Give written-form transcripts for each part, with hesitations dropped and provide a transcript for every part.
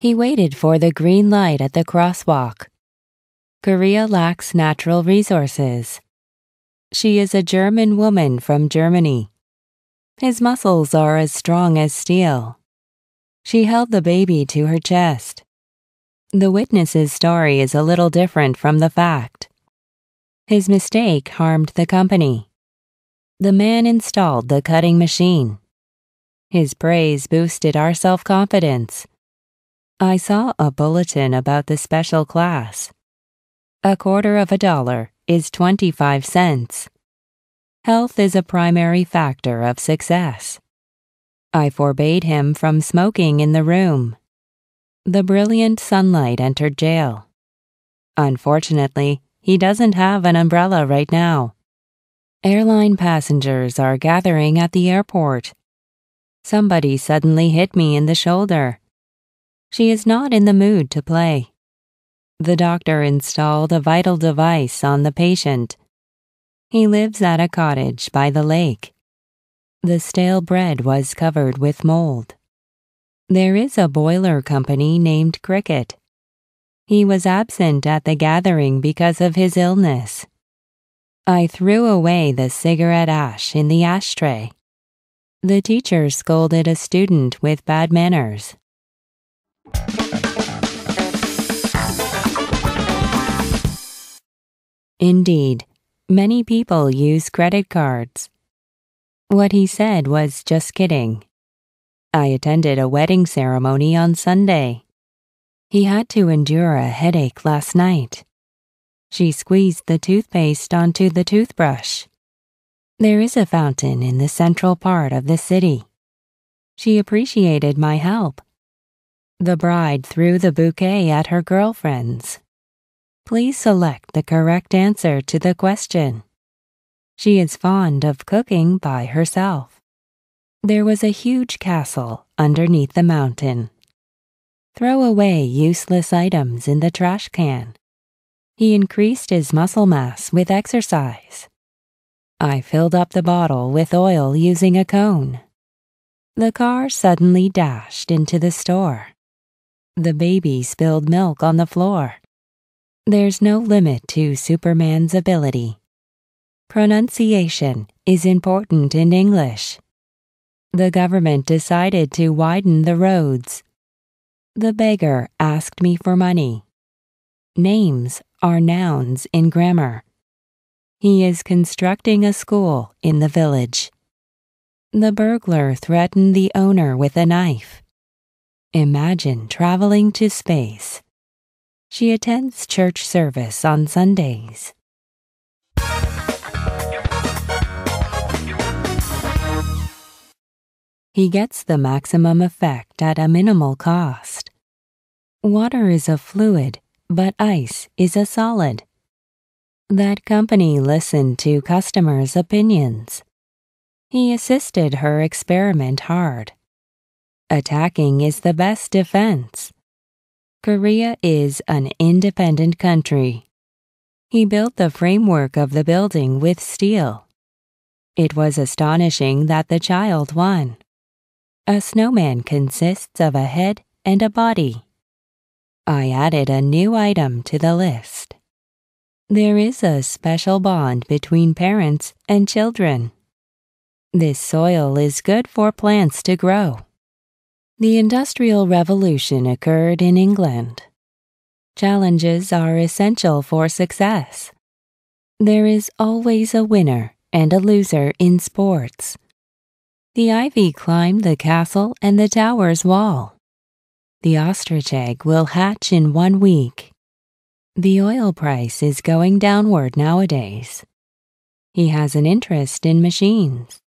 He waited for the green light at the crosswalk. Korea lacks natural resources. She is a German woman from Germany. His muscles are as strong as steel. She held the baby to her chest. The witness's story is a little different from the fact. His mistake harmed the company. The man installed the cutting machine. His praise boosted our self-confidence. I saw a bulletin about the special class. $0.25 is 25 cents. Health is a primary factor of success. I forbade him from smoking in the room. The brilliant sunlight entered jail. Unfortunately, he doesn't have an umbrella right now. Airline passengers are gathering at the airport. Somebody suddenly hit me in the shoulder. She is not in the mood to play. The doctor installed a vital device on the patient. He lives at a cottage by the lake. The stale bread was covered with mold. There is a boiler company named Cricket. He was absent at the gathering because of his illness. I threw away the cigarette ash in the ashtray. The teacher scolded a student with bad manners. Indeed, many people use credit cards. What he said was just kidding. I attended a wedding ceremony on Sunday. He had to endure a headache last night. She squeezed the toothpaste onto the toothbrush. There is a fountain in the central part of the city. She appreciated my help. The bride threw the bouquet at her girlfriends. Please select the correct answer to the question. She is fond of cooking by herself. There was a huge castle underneath the mountain. Throw away useless items in the trash can. He increased his muscle mass with exercise. I filled up the bottle with oil using a cone. The car suddenly dashed into the store. The baby spilled milk on the floor. There's no limit to Superman's ability. Pronunciation is important in English. The government decided to widen the roads. The beggar asked me for money. Names are nouns in grammar. He is constructing a school in the village. The burglar threatened the owner with a knife. Imagine traveling to space. She attends church service on Sundays. He gets the maximum effect at a minimal cost. Water is a fluid, but ice is a solid. That company listened to customers' opinions. He assisted her experiment hard. Attacking is the best defense. Korea is an independent country. He built the framework of the building with steel. It was astonishing that the child won. A snowman consists of a head and a body. I added a new item to the list. There is a special bond between parents and children. This soil is good for plants to grow. The Industrial Revolution occurred in England. Challenges are essential for success. There is always a winner and a loser in sports. The ivy climbed the castle and the tower's wall. The ostrich egg will hatch in 1 week. The oil price is going downward nowadays. He has an interest in machines.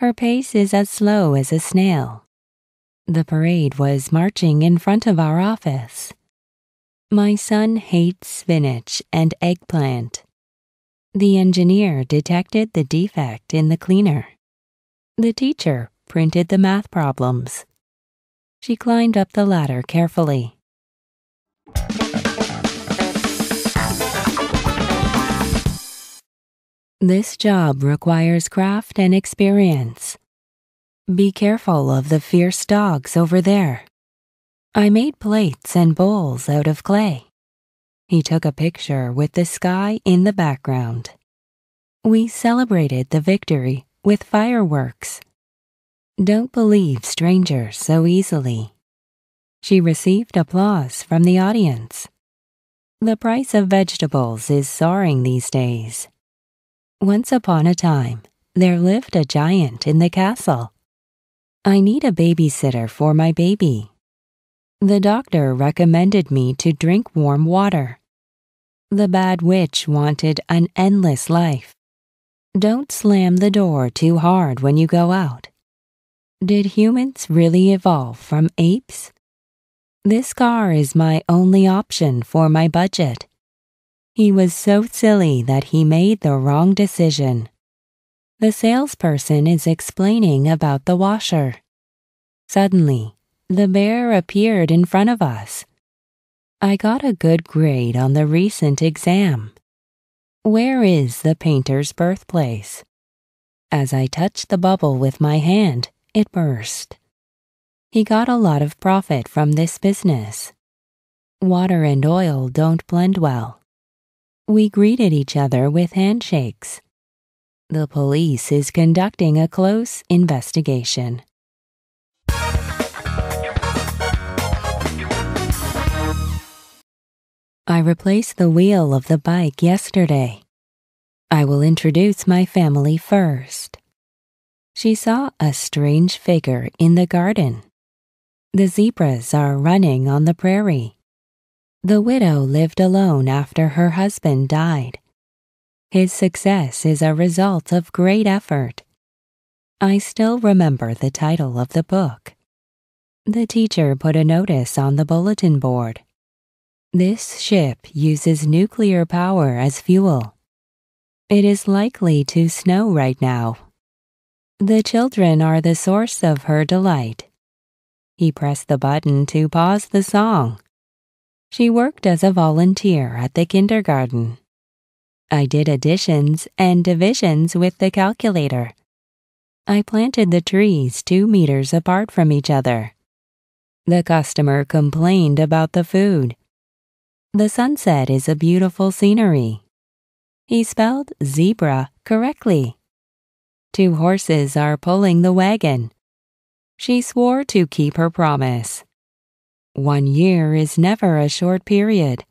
Her pace is as slow as a snail. The parade was marching in front of our office. My son hates spinach and eggplant. The engineer detected the defect in the cleaner. The teacher printed the math problems. She climbed up the ladder carefully. This job requires craft and experience. Be careful of the fierce dogs over there. I made plates and bowls out of clay. He took a picture with the sky in the background. We celebrated the victory with fireworks. Don't believe strangers so easily. She received applause from the audience. The price of vegetables is soaring these days. Once upon a time, there lived a giant in the castle. I need a babysitter for my baby. The doctor recommended me to drink warm water. The bad witch wanted an endless life. Don't slam the door too hard when you go out. Did humans really evolve from apes? This car is my only option for my budget. He was so silly that he made the wrong decision. The salesperson is explaining about the washer. Suddenly, the bear appeared in front of us. I got a good grade on the recent exam. Where is the painter's birthplace? As I touched the bubble with my hand, it burst. He got a lot of profit from this business. Water and oil don't blend well. We greeted each other with handshakes. The police is conducting a close investigation. I replaced the wheel of the bike yesterday. I will introduce my family first. She saw a strange figure in the garden. The zebras are running on the prairie. The widow lived alone after her husband died. His success is a result of great effort. I still remember the title of the book. The teacher put a notice on the bulletin board. This ship uses nuclear power as fuel. It is likely to snow right now. The children are the source of her delight. He pressed the button to pause the song. She worked as a volunteer at the kindergarten. I did additions and divisions with the calculator. I planted the trees 2 meters apart from each other. The customer complained about the food. The sunset is a beautiful scenery. He spelled zebra correctly. 2 horses are pulling the wagon. She swore to keep her promise. 1 year is never a short period.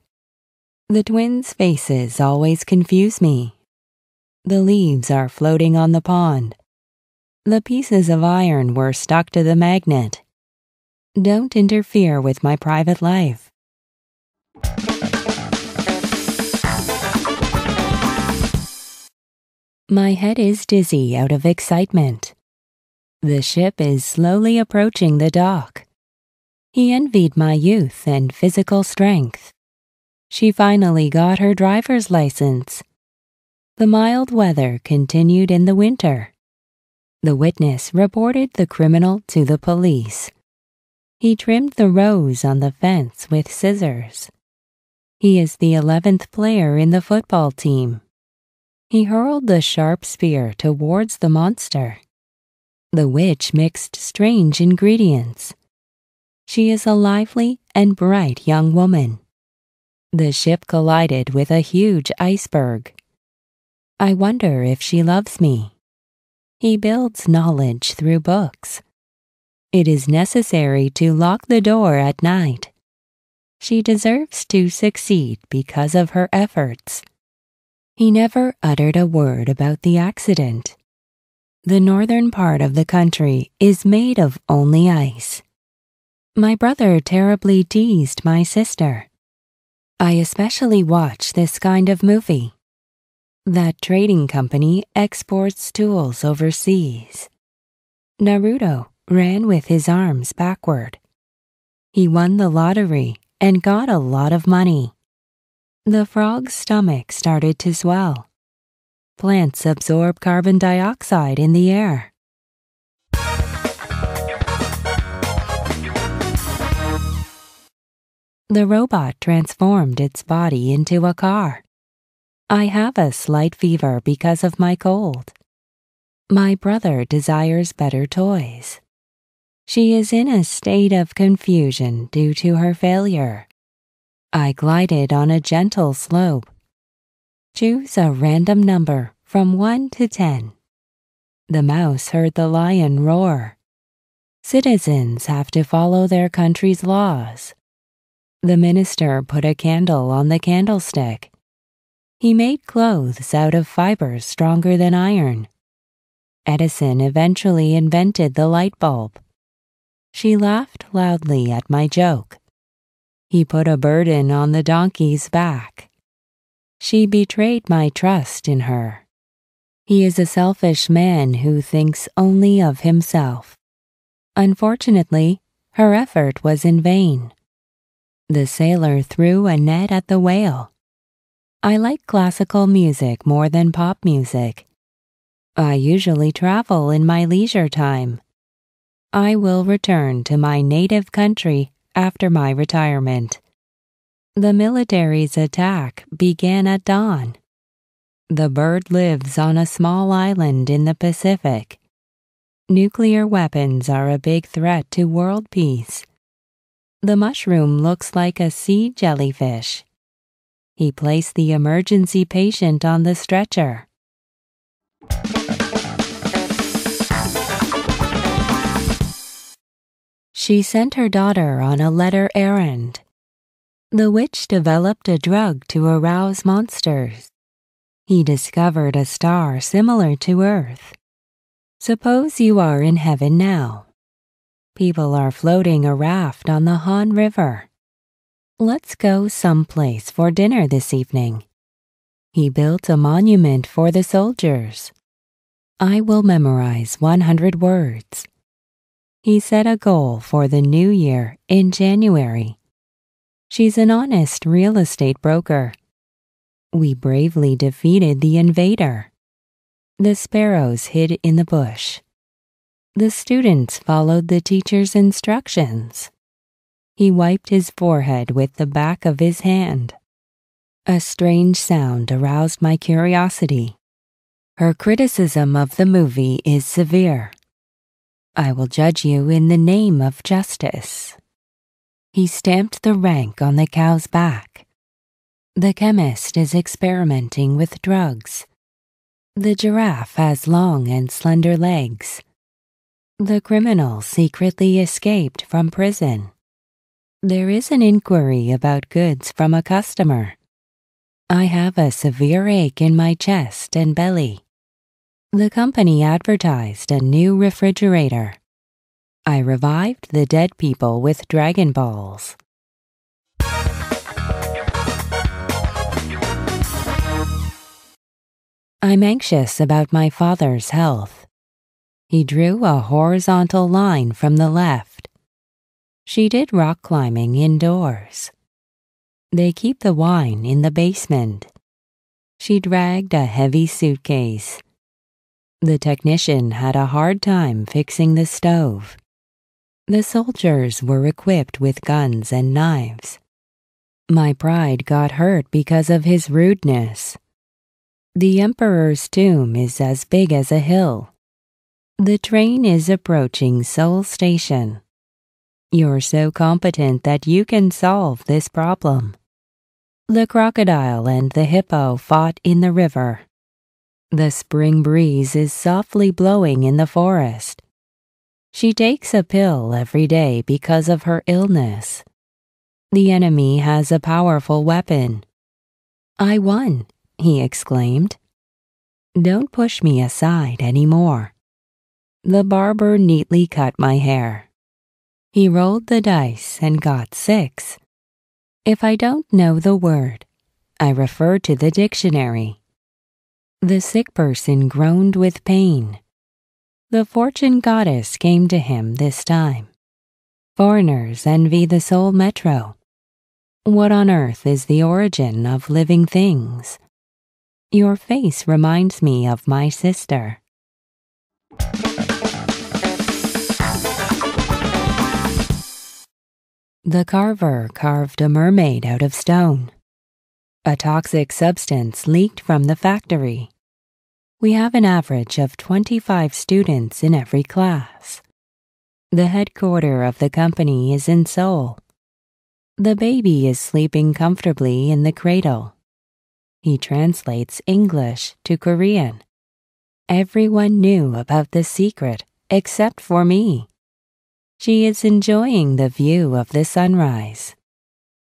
The twins' faces always confuse me. The leaves are floating on the pond. The pieces of iron were stuck to the magnet. Don't interfere with my private life. My head is dizzy out of excitement. The ship is slowly approaching the dock. He envied my youth and physical strength. She finally got her driver's license. The mild weather continued in the winter. The witness reported the criminal to the police. He trimmed the rose on the fence with scissors. He is the 11th player in the football team. He hurled the sharp spear towards the monster. The witch mixed strange ingredients. She is a lively and bright young woman. The ship collided with a huge iceberg. I wonder if she loves me. He builds knowledge through books. It is necessary to lock the door at night. She deserves to succeed because of her efforts. He never uttered a word about the accident. The northern part of the country is made of only ice. My brother terribly teased my sister. I especially watch this kind of movie. That trading company exports tools overseas. Naruto ran with his arms backward. He won the lottery and got a lot of money. The frog's stomach started to swell. Plants absorb carbon dioxide in the air. The robot transformed its body into a car. I have a slight fever because of my cold. My brother desires better toys. She is in a state of confusion due to her failure. I glided on a gentle slope. Choose a random number from 1 to 10. The mouse heard the lion roar. Citizens have to follow their country's laws. The minister put a candle on the candlestick. He made clothes out of fibers stronger than iron. Edison eventually invented the light bulb. She laughed loudly at my joke. He put a burden on the donkey's back. She betrayed my trust in her. He is a selfish man who thinks only of himself. Unfortunately, her effort was in vain. The sailor threw a net at the whale. I like classical music more than pop music. I usually travel in my leisure time. I will return to my native country after my retirement. The military's attack began at dawn. The bird lives on a small island in the Pacific. Nuclear weapons are a big threat to world peace. The mushroom looks like a sea jellyfish. He placed the emergency patient on the stretcher. She sent her daughter on a letter errand. The witch developed a drug to arouse monsters. He discovered a star similar to Earth. Suppose you are in heaven now. People are floating a raft on the Han River. Let's go someplace for dinner this evening. He built a monument for the soldiers. I will memorize 100 words. He set a goal for the new year in January. She's an honest real estate broker. We bravely defeated the invader. The sparrows hid in the bush. The students followed the teacher's instructions. He wiped his forehead with the back of his hand. A strange sound aroused my curiosity. Her criticism of the movie is severe. I will judge you in the name of justice. He stamped the rank on the cow's back. The chemist is experimenting with drugs. The giraffe has long and slender legs. The criminal secretly escaped from prison. There is an inquiry about goods from a customer. I have a severe ache in my chest and belly. The company advertised a new refrigerator. I revived the dead people with Dragon Balls. I'm anxious about my father's health. He drew a horizontal line from the left. She did rock climbing indoors. They keep the wine in the basement. She dragged a heavy suitcase. The technician had a hard time fixing the stove. The soldiers were equipped with guns and knives. My pride got hurt because of his rudeness. The emperor's tomb is as big as a hill. The train is approaching Seoul Station. You're so competent that you can solve this problem. The crocodile and the hippo fought in the river. The spring breeze is softly blowing in the forest. She takes a pill every day because of her illness. The enemy has a powerful weapon. I won, he exclaimed. Don't push me aside anymore. The barber neatly cut my hair. He rolled the dice and got 6. If I don't know the word, I refer to the dictionary. The sick person groaned with pain. The fortune goddess came to him this time. Foreigners envy the Seoul Metro. What on earth is the origin of living things? Your face reminds me of my sister. The carver carved a mermaid out of stone. A toxic substance leaked from the factory. We have an average of 25 students in every class. The headquarters of the company is in Seoul. The baby is sleeping comfortably in the cradle. He translates English to Korean. Everyone knew about this secret except for me. She is enjoying the view of the sunrise.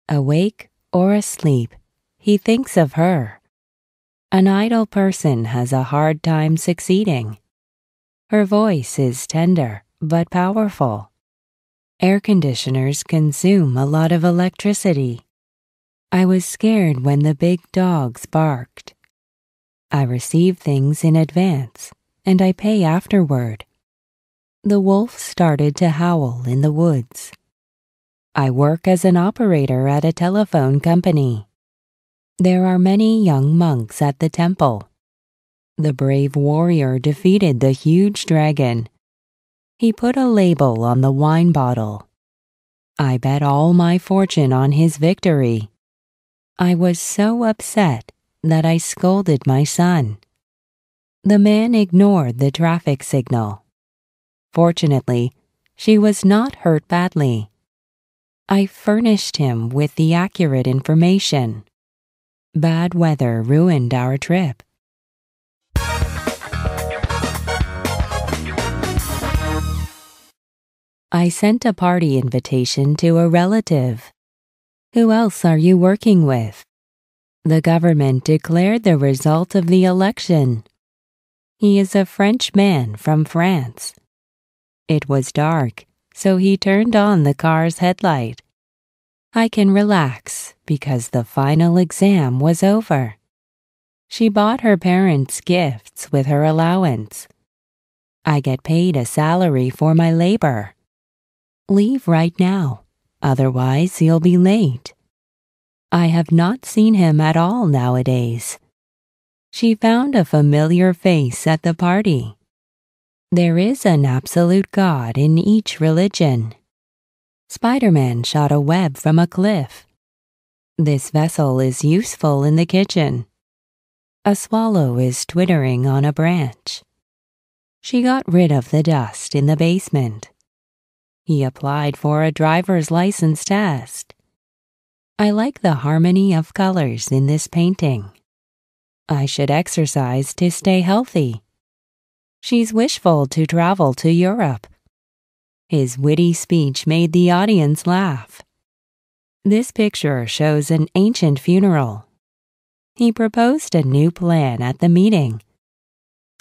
Awake or asleep, he thinks of her. An idle person has a hard time succeeding. Her voice is tender but powerful. Air conditioners consume a lot of electricity. I was scared when the big dogs barked. I receive things in advance, and I pay afterward. The wolf started to howl in the woods. I work as an operator at a telephone company. There are many young monks at the temple. The brave warrior defeated the huge dragon. He put a label on the wine bottle. I bet all my fortune on his victory. I was so upset that I scolded my son. The man ignored the traffic signal. Fortunately, she was not hurt badly. I furnished him with the accurate information. Bad weather ruined our trip. I sent a party invitation to a relative. Who else are you working with? The government declared the result of the election. He is a French man from France. It was dark, so he turned on the car's headlight. I can relax because the final exam was over. She bought her parents gifts with her allowance. I get paid a salary for my labor. Leave right now, otherwise you'll be late. I have not seen him at all nowadays. She found a familiar face at the party. There is an absolute God in each religion. Spider-Man shot a web from a cliff. This vessel is useful in the kitchen. A swallow is twittering on a branch. She got rid of the dust in the basement. He applied for a driver's license test. I like the harmony of colors in this painting. I should exercise to stay healthy. She's wishful to travel to Europe. His witty speech made the audience laugh. This picture shows an ancient funeral. He proposed a new plan at the meeting.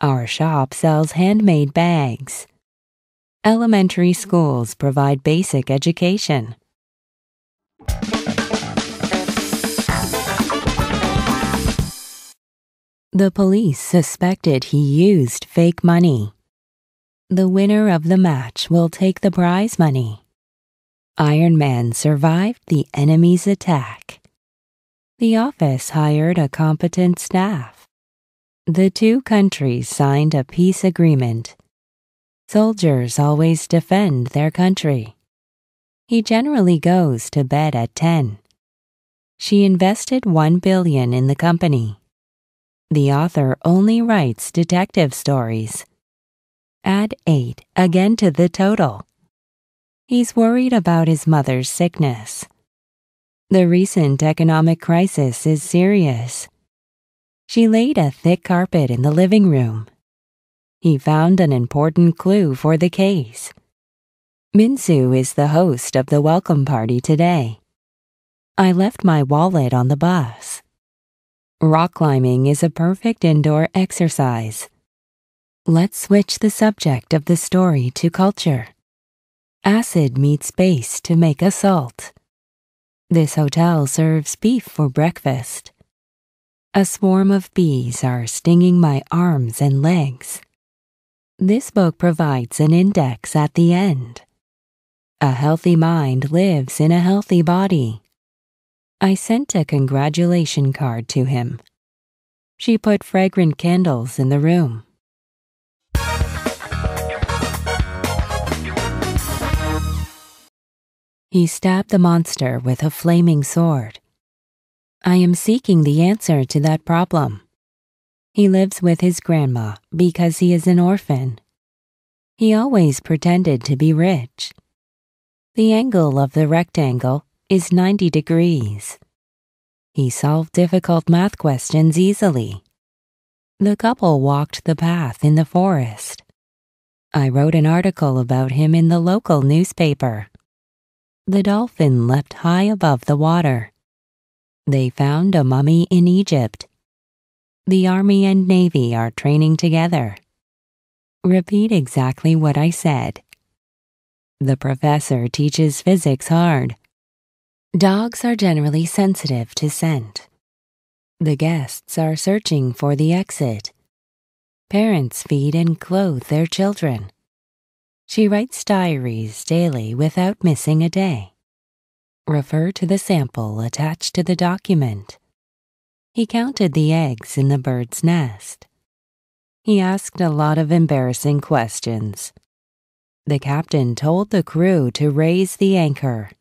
Our shop sells handmade bags. Elementary schools provide basic education. The police suspected he used fake money. The winner of the match will take the prize money. Iron Man survived the enemy's attack. The office hired a competent staff. The two countries signed a peace agreement. Soldiers always defend their country. He generally goes to bed at 10. She invested $1 billion in the company. The author only writes detective stories. Add 8 again to the total. He's worried about his mother's sickness. The recent economic crisis is serious. She laid a thick carpet in the living room. He found an important clue for the case. Minsu is the host of the welcome party today. I left my wallet on the bus. Rock climbing is a perfect indoor exercise. Let's switch the subject of the story to culture. Acid meets base to make a salt. This hotel serves beef for breakfast. A swarm of bees are stinging my arms and legs. This book provides an index at the end. A healthy mind lives in a healthy body. I sent a congratulation card to him. She put fragrant candles in the room. He stabbed the monster with a flaming sword. I am seeking the answer to that problem. He lives with his grandma because he is an orphan. He always pretended to be rich. The angle of the rectangle is 90 degrees. He solved difficult math questions easily. The couple walked the path in the forest. I wrote an article about him in the local newspaper. The dolphin leapt high above the water. They found a mummy in Egypt. The Army and Navy are training together. Repeat exactly what I said. The professor teaches physics hard. Dogs are generally sensitive to scent. The guests are searching for the exit. Parents feed and clothe their children. She writes diaries daily without missing a day. Refer to the sample attached to the document. He counted the eggs in the bird's nest. He asked a lot of embarrassing questions. The captain told the crew to raise the anchor.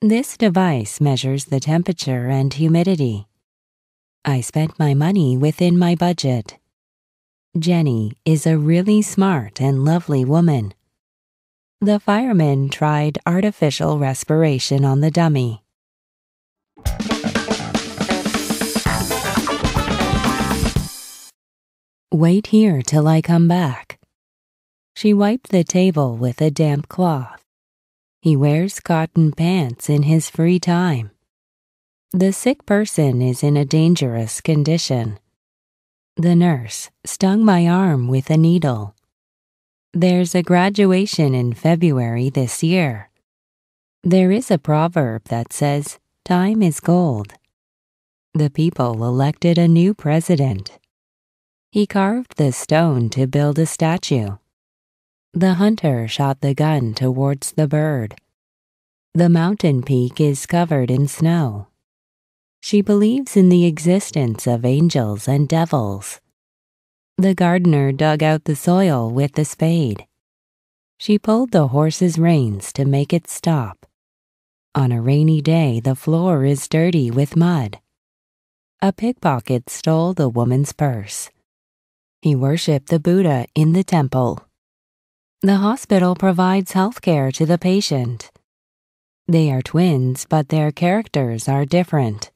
This device measures the temperature and humidity. I spent my money within my budget. Jenny is a really smart and lovely woman. The fireman tried artificial respiration on the dummy. Wait here till I come back. She wiped the table with a damp cloth. He wears cotton pants in his free time. The sick person is in a dangerous condition. The nurse stung my arm with a needle. There's a graduation in February this year. There is a proverb that says, "Time is gold." The people elected a new president. He carved the stone to build a statue. The hunter shot the gun towards the bird. The mountain peak is covered in snow. She believes in the existence of angels and devils. The gardener dug out the soil with a spade. She pulled the horse's reins to make it stop. On a rainy day, the floor is dirty with mud. A pickpocket stole the woman's purse. He worshipped the Buddha in the temple. The hospital provides health care to the patient. They are twins, but their characters are different.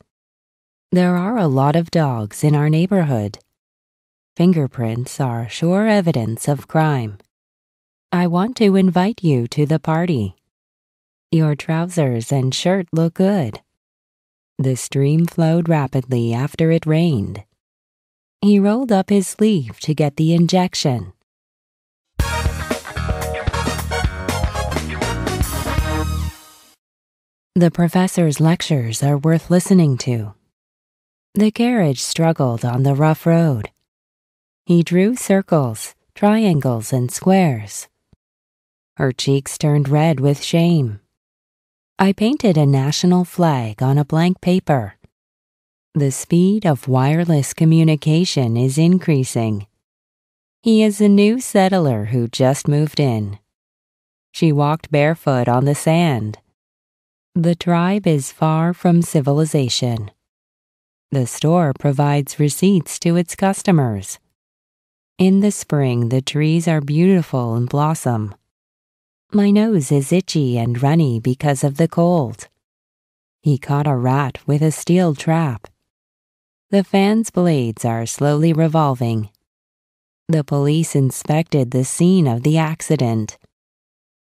There are a lot of dogs in our neighborhood. Fingerprints are sure evidence of crime. I want to invite you to the party. Your trousers and shirt look good. The stream flowed rapidly after it rained. He rolled up his sleeve to get the injection. The professor's lectures are worth listening to. The carriage struggled on the rough road. He drew circles, triangles, and squares. Her cheeks turned red with shame. I painted a national flag on a blank paper. The speed of wireless communication is increasing. He is a new settler who just moved in. She walked barefoot on the sand. The tribe is far from civilization. The store provides receipts to its customers. In the spring, the trees are beautiful and blossom. My nose is itchy and runny because of the cold. He caught a rat with a steel trap. The fan's blades are slowly revolving. The police inspected the scene of the accident.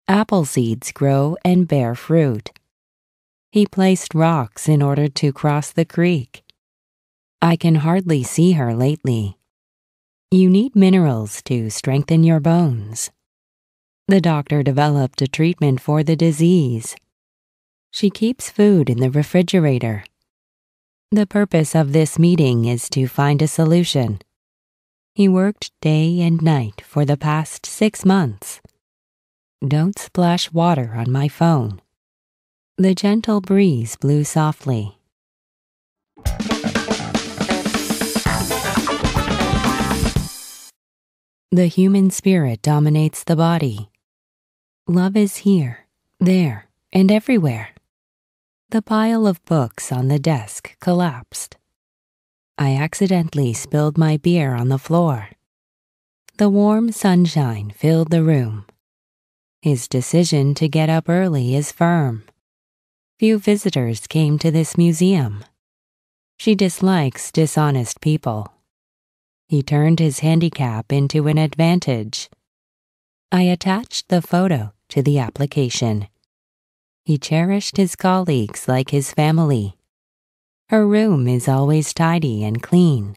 Apple seeds grow and bear fruit. He placed rocks in order to cross the creek. I can hardly see her lately. You need minerals to strengthen your bones. The doctor developed a treatment for the disease. She keeps food in the refrigerator. The purpose of this meeting is to find a solution. He worked day and night for the past 6 months. Don't splash water on my phone. The gentle breeze blew softly. The human spirit dominates the body. Love is here, there, and everywhere. The pile of books on the desk collapsed. I accidentally spilled my beer on the floor. The warm sunshine filled the room. His decision to get up early is firm. Few visitors came to this museum. She dislikes dishonest people. He turned his handicap into an advantage. I attached the photo to the application. He cherished his colleagues like his family. Her room is always tidy and clean.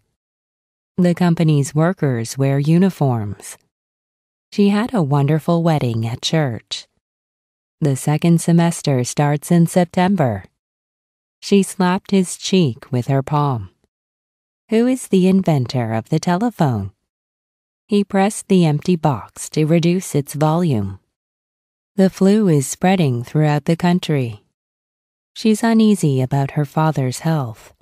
The company's workers wear uniforms. She had a wonderful wedding at church. The second semester starts in September. She slapped his cheek with her palm. Who is the inventor of the telephone? He pressed the empty box to reduce its volume. The flu is spreading throughout the country. She's uneasy about her father's health.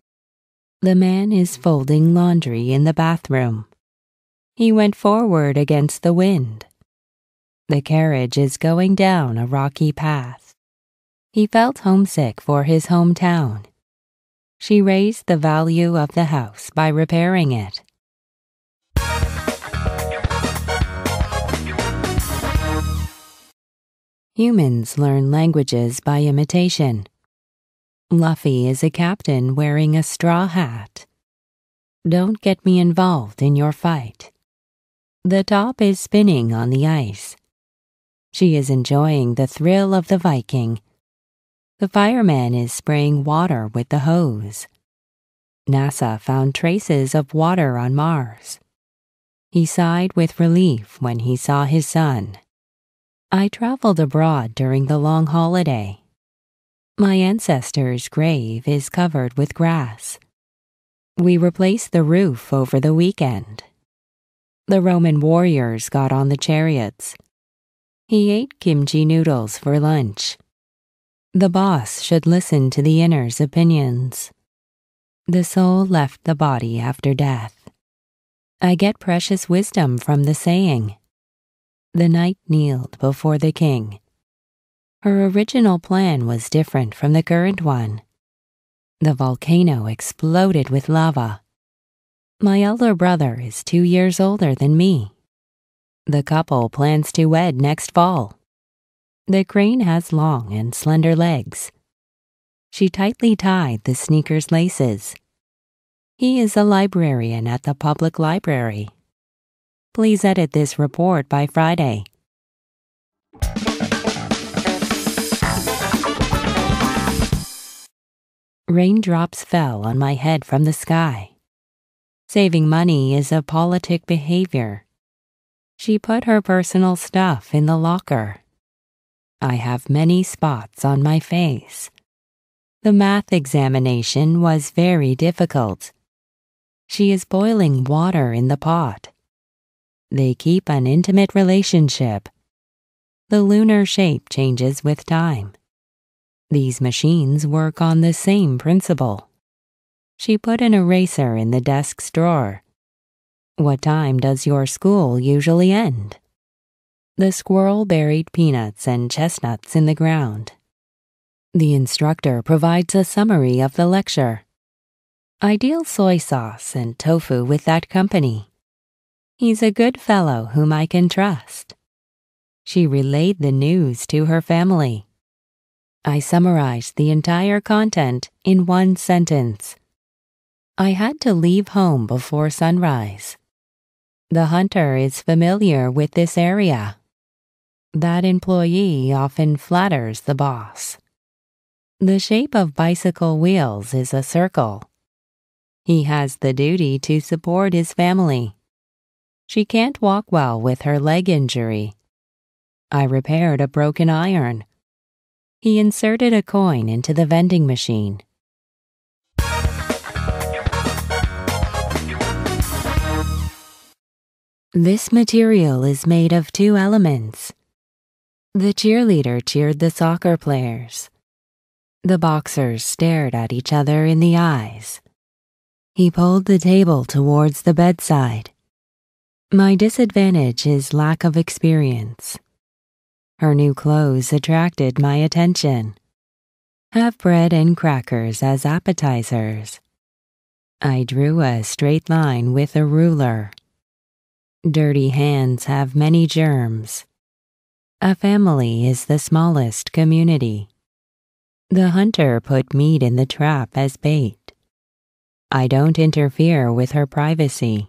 The man is folding laundry in the bathroom. He went forward against the wind. The carriage is going down a rocky path. He felt homesick for his hometown. She raised the value of the house by repairing it. Humans learn languages by imitation. Luffy is a captain wearing a straw hat. Don't get me involved in your fight. The top is spinning on the ice. She is enjoying the thrill of the Viking. The fireman is spraying water with the hose. NASA found traces of water on Mars. He sighed with relief when he saw his son. I traveled abroad during the long holiday. My ancestor's grave is covered with grass. We replaced the roof over the weekend. The Roman warriors got on the chariots. He ate kimchi noodles for lunch. The boss should listen to the inner's opinions. The soul left the body after death. I get precious wisdom from the saying. The knight kneeled before the king. Her original plan was different from the current one. The volcano exploded with lava. My elder brother is 2 years older than me. The couple plans to wed next fall. The crane has long and slender legs. She tightly tied the sneaker's laces. He is a librarian at the public library. Please edit this report by Friday. Raindrops fell on my head from the sky. Saving money is a politic behavior. She put her personal stuff in the locker. I have many spots on my face. The math examination was very difficult. She is boiling water in the pot. They keep an intimate relationship. The lunar shape changes with time. These machines work on the same principle. She put an eraser in the desk's drawer. What time does your school usually end? The squirrel buried peanuts and chestnuts in the ground. The instructor provides a summary of the lecture. Ideal soy sauce and tofu with that company. He's a good fellow whom I can trust. She relayed the news to her family. I summarized the entire content in one sentence. I had to leave home before sunrise. The hunter is familiar with this area. That employee often flatters the boss. The shape of bicycle wheels is a circle. He has the duty to support his family. She can't walk well with her leg injury. I repaired a broken iron. He inserted a coin into the vending machine. This material is made of two elements. The cheerleader cheered the soccer players. The boxers stared at each other in the eyes. He pulled the table towards the bedside. My disadvantage is lack of experience. Her new clothes attracted my attention. Have bread and crackers as appetizers. I drew a straight line with a ruler. Dirty hands have many germs. A family is the smallest community. The hunter put meat in the trap as bait. I don't interfere with her privacy.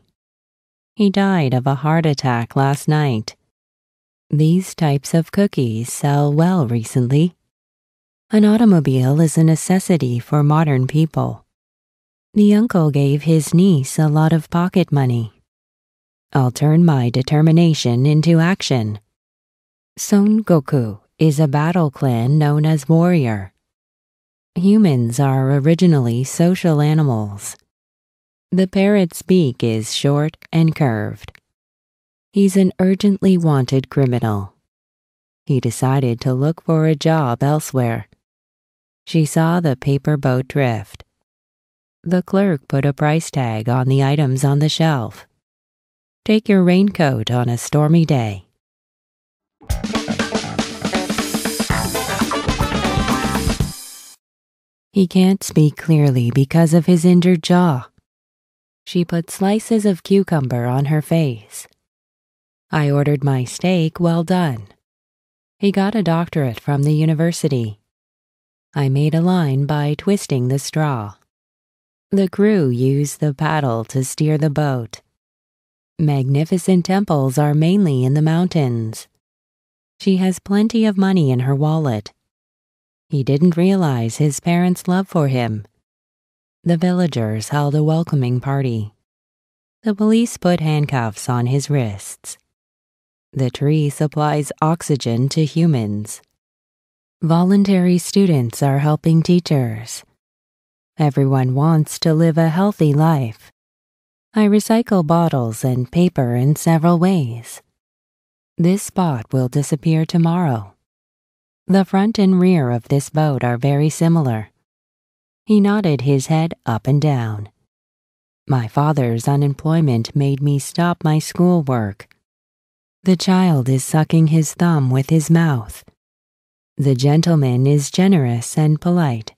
He died of a heart attack last night. These types of cookies sell well recently. An automobile is a necessity for modern people. The uncle gave his niece a lot of pocket money. I'll turn my determination into action. Son Goku is a battle clan known as warrior. Humans are originally social animals. The parrot's beak is short and curved. He's an urgently wanted criminal. He decided to look for a job elsewhere. She saw the paper boat drift. The clerk put a price tag on the items on the shelf. Take your raincoat on a stormy day. He can't speak clearly because of his injured jaw. She put slices of cucumber on her face. I ordered my steak well done. He got a doctorate from the university. I made a line by twisting the straw. The crew used the paddle to steer the boat. Magnificent temples are mainly in the mountains. She has plenty of money in her wallet. He didn't realize his parents' love for him. The villagers held a welcoming party. The police put handcuffs on his wrists. The tree supplies oxygen to humans. Voluntary students are helping teachers. Everyone wants to live a healthy life. I recycle bottles and paper in several ways. This spot will disappear tomorrow. The front and rear of this boat are very similar. He nodded his head up and down. My father's unemployment made me stop my schoolwork. The child is sucking his thumb with his mouth. The gentleman is generous and polite.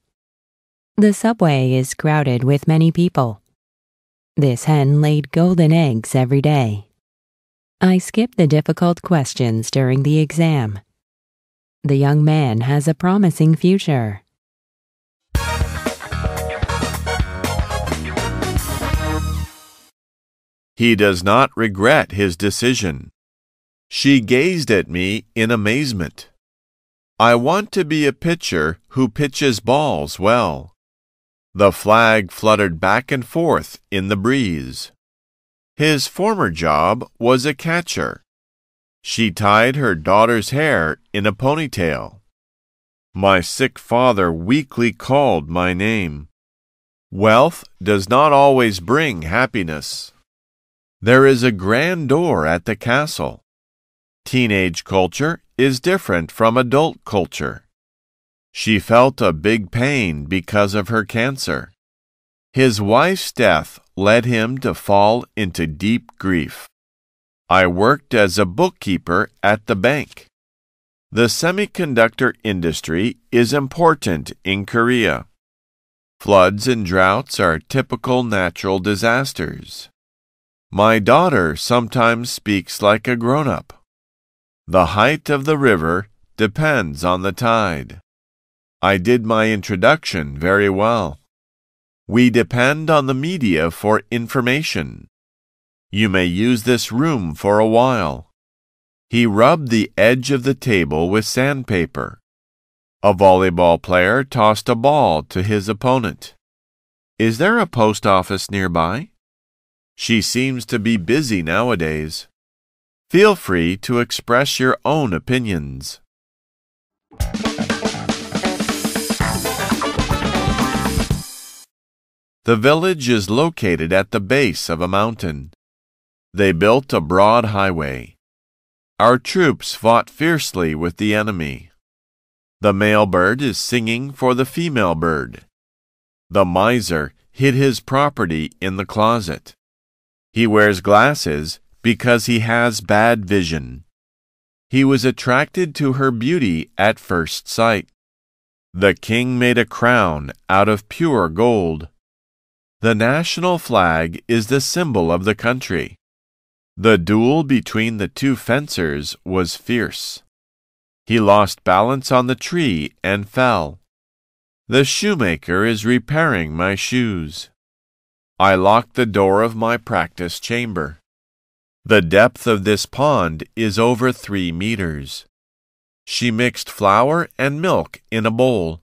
The subway is crowded with many people. This hen laid golden eggs every day. I skip the difficult questions during the exam. The young man has a promising future. He does not regret his decision. She gazed at me in amazement. I want to be a pitcher who pitches balls well. The flag fluttered back and forth in the breeze. His former job was a catcher. She tied her daughter's hair in a ponytail. My sick father weakly called my name. Wealth does not always bring happiness. There is a grand door at the castle. Teenage culture is different from adult culture. She felt a big pain because of her cancer. His wife's death led him to fall into deep grief. I worked as a bookkeeper at the bank. The semiconductor industry is important in Korea. Floods and droughts are typical natural disasters. My daughter sometimes speaks like a grown-up. The height of the river depends on the tide. I did my introduction very well. We depend on the media for information. You may use this room for a while. He rubbed the edge of the table with sandpaper. A volleyball player tossed a ball to his opponent. Is there a post office nearby? She seems to be busy nowadays. Feel free to express your own opinions. The village is located at the base of a mountain. They built a broad highway. Our troops fought fiercely with the enemy. The male bird is singing for the female bird. The miser hid his property in the closet. He wears glasses because he has bad vision. He was attracted to her beauty at first sight. The king made a crown out of pure gold. The national flag is the symbol of the country. The duel between the two fencers was fierce. He lost balance on the tree and fell. The shoemaker is repairing my shoes. I locked the door of my practice chamber. The depth of this pond is over 3 meters. She mixed flour and milk in a bowl.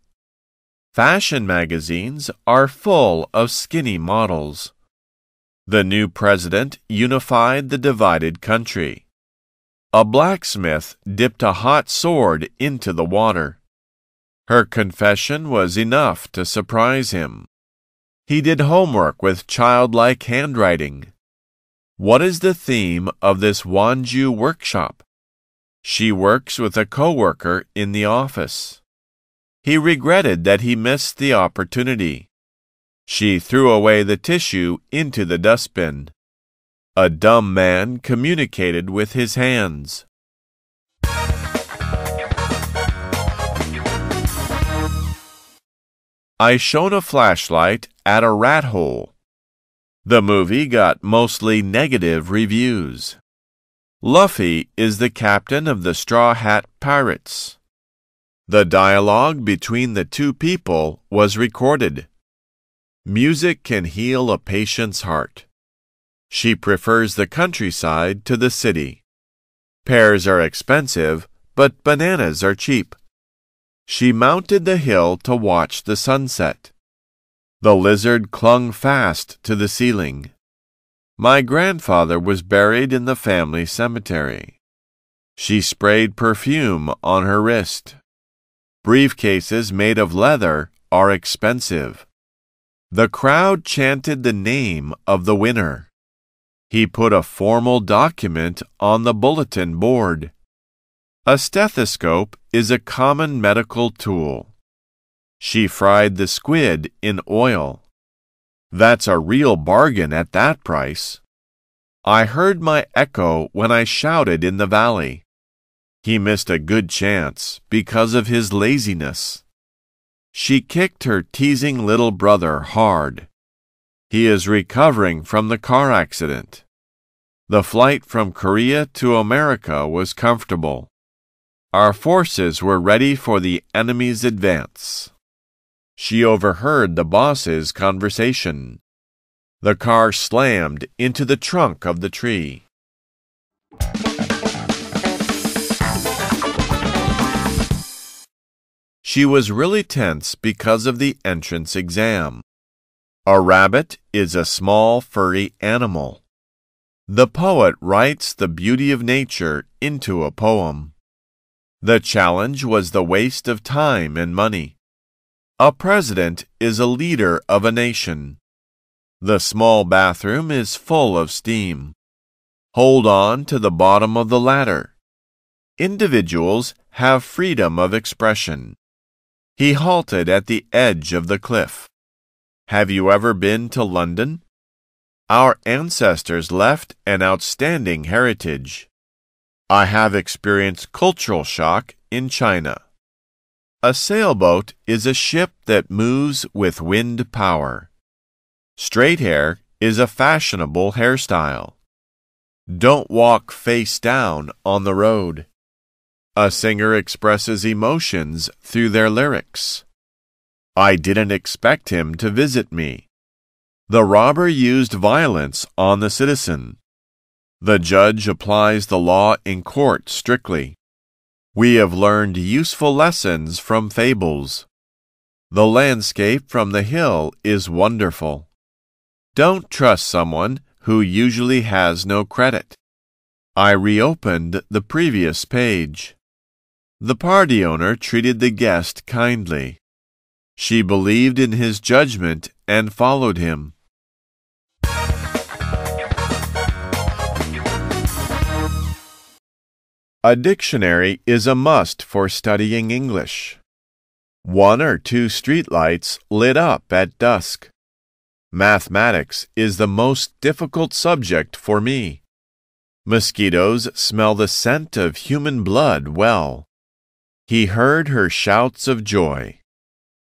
Fashion magazines are full of skinny models. The new president unified the divided country. A blacksmith dipped a hot sword into the water. Her confession was enough to surprise him. He did homework with childlike handwriting. What is the theme of this Wanju workshop? She works with a co-worker in the office. He regretted that he missed the opportunity. She threw away the tissue into the dustbin. A dumb man communicated with his hands. I shone a flashlight at a rat hole. The movie got mostly negative reviews. Luffy is the captain of the Straw Hat Pirates. The dialogue between the two people was recorded. Music can heal a patient's heart. She prefers the countryside to the city. Pears are expensive, but bananas are cheap. She mounted the hill to watch the sunset. The lizard clung fast to the ceiling. My grandfather was buried in the family cemetery. She sprayed perfume on her wrist. Briefcases made of leather are expensive. The crowd chanted the name of the winner. He put a formal document on the bulletin board. A stethoscope is a common medical tool. She fried the squid in oil. That's a real bargain at that price. I heard my echo when I shouted in the valley. He missed a good chance because of his laziness. She kicked her teasing little brother hard. He is recovering from the car accident. The flight from Korea to America was comfortable. Our forces were ready for the enemy's advance. She overheard the boss's conversation. The car slammed into the trunk of the tree. She was really tense because of the entrance exam. A rabbit is a small, furry animal. The poet writes the beauty of nature into a poem. The challenge was the waste of time and money. A president is a leader of a nation. The small bathroom is full of steam. Hold on to the bottom of the ladder. Individuals have freedom of expression. He halted at the edge of the cliff. Have you ever been to London? Our ancestors left an outstanding heritage. I have experienced cultural shock in China. A sailboat is a ship that moves with wind power. Straight hair is a fashionable hairstyle. Don't walk face down on the road. A singer expresses emotions through their lyrics. I didn't expect him to visit me. The robber used violence on the citizen. The judge applies the law in court strictly. We have learned useful lessons from fables. The landscape from the hill is wonderful. Don't trust someone who usually has no credit. I reopened the previous page. The party owner treated the guest kindly. She believed in his judgment and followed him. A dictionary is a must for studying English. 1 or 2 streetlights lit up at dusk. Mathematics is the most difficult subject for me. Mosquitoes smell the scent of human blood well. He heard her shouts of joy.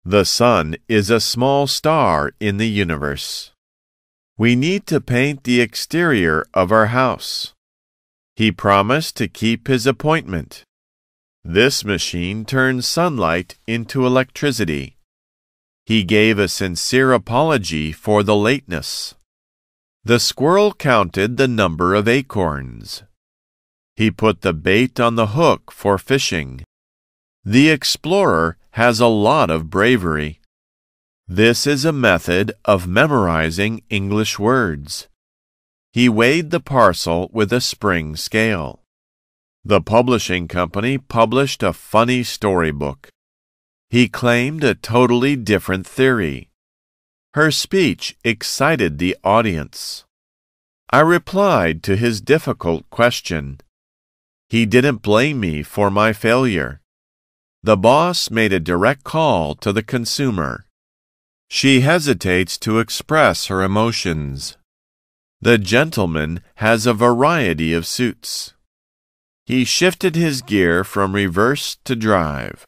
The sun is a small star in the universe. We need to paint the exterior of our house. He promised to keep his appointment. This machine turns sunlight into electricity. He gave a sincere apology for the lateness. The squirrel counted the number of acorns. He put the bait on the hook for fishing. The explorer has a lot of bravery. This is a method of memorizing English words. He weighed the parcel with a spring scale. The publishing company published a funny storybook. He claimed a totally different theory. Her speech excited the audience. I replied to his difficult question. He didn't blame me for my failure. The boss made a direct call to the consumer. She hesitates to express her emotions. The gentleman has a variety of suits. He shifted his gear from reverse to drive.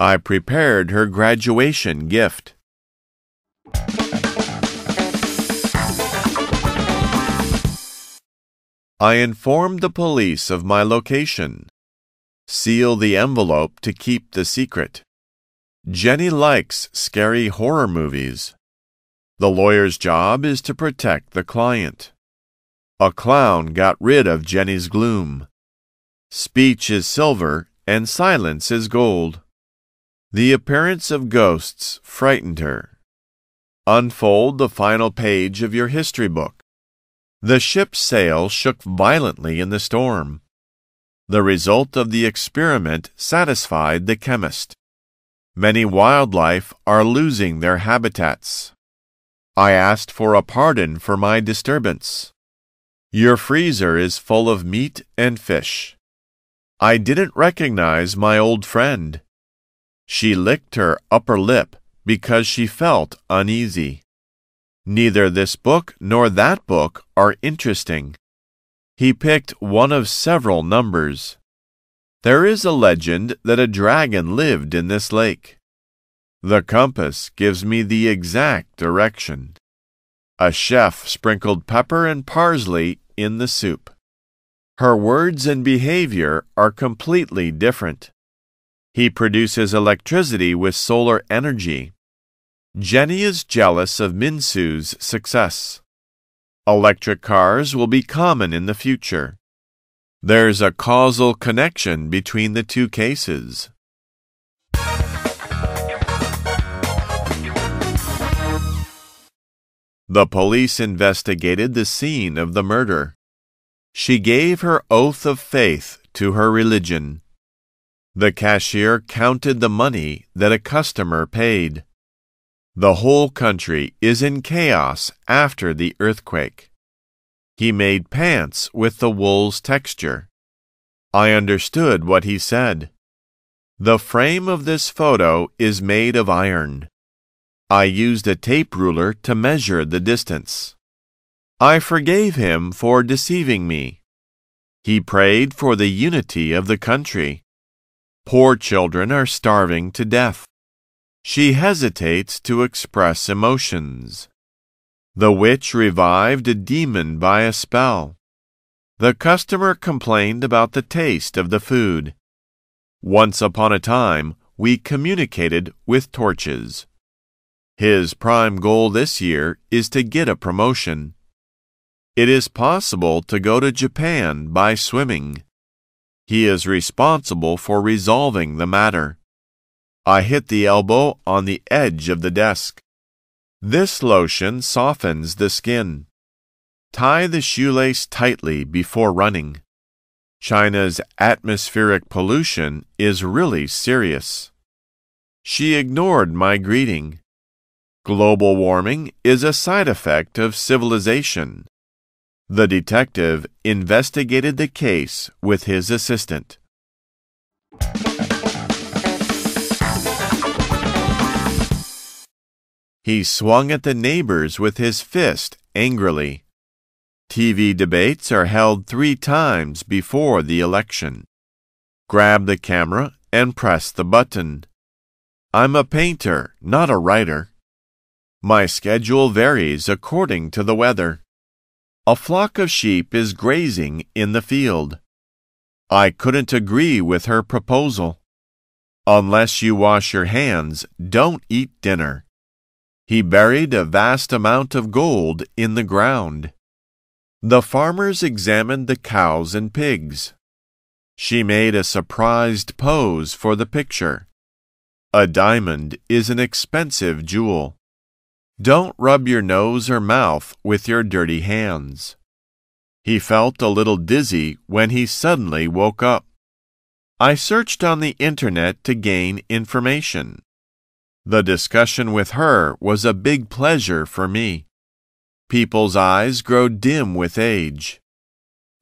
I prepared her graduation gift. I informed the police of my location. Seal the envelope to keep the secret. Jenny likes scary horror movies. The lawyer's job is to protect the client. A clown got rid of Jenny's gloom. Speech is silver and silence is gold. The appearance of ghosts frightened her. Unfold the final page of your history book. The ship's sail shook violently in the storm. The result of the experiment satisfied the chemist. Many wildlife are losing their habitats. I asked for a pardon for my disturbance. Your freezer is full of meat and fish. I didn't recognize my old friend. She licked her upper lip because she felt uneasy. Neither this book nor that book are interesting. He picked one of several numbers. There is a legend that a dragon lived in this lake. The compass gives me the exact direction. A chef sprinkled pepper and parsley in the soup. Her words and behavior are completely different. He produces electricity with solar energy. Jenny is jealous of Minsu's success. Electric cars will be common in the future. There's a causal connection between the two cases. The police investigated the scene of the murder. She gave her oath of faith to her religion. The cashier counted the money that a customer paid. The whole country is in chaos after the earthquake. He made pants with the wool's texture. I understood what he said. The frame of this photo is made of iron. I used a tape ruler to measure the distance. I forgave him for deceiving me. He prayed for the unity of the country. Poor children are starving to death. She hesitates to express emotions. The witch revived a demon by a spell. The customer complained about the taste of the food. Once upon a time, we communicated with torches. His prime goal this year is to get a promotion. It is possible to go to Japan by swimming. He is responsible for resolving the matter. I hit the elbow on the edge of the desk. This lotion softens the skin. Tie the shoelace tightly before running. China's atmospheric pollution is really serious. She ignored my greeting. Global warming is a side effect of civilization. The detective investigated the case with his assistant. He swung at the neighbors with his fist angrily. TV debates are held 3 times before the election. Grab the camera and press the button. I'm a painter, not a writer. My schedule varies according to the weather. A flock of sheep is grazing in the field. I couldn't agree with her proposal. Unless you wash your hands, don't eat dinner. He buried a vast amount of gold in the ground. The farmers examined the cows and pigs. She made a surprised pose for the picture. A diamond is an expensive jewel. Don't rub your nose or mouth with your dirty hands. He felt a little dizzy when he suddenly woke up. I searched on the internet to gain information. The discussion with her was a big pleasure for me. People's eyes grow dim with age.